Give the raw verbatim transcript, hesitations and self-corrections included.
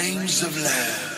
flames of love.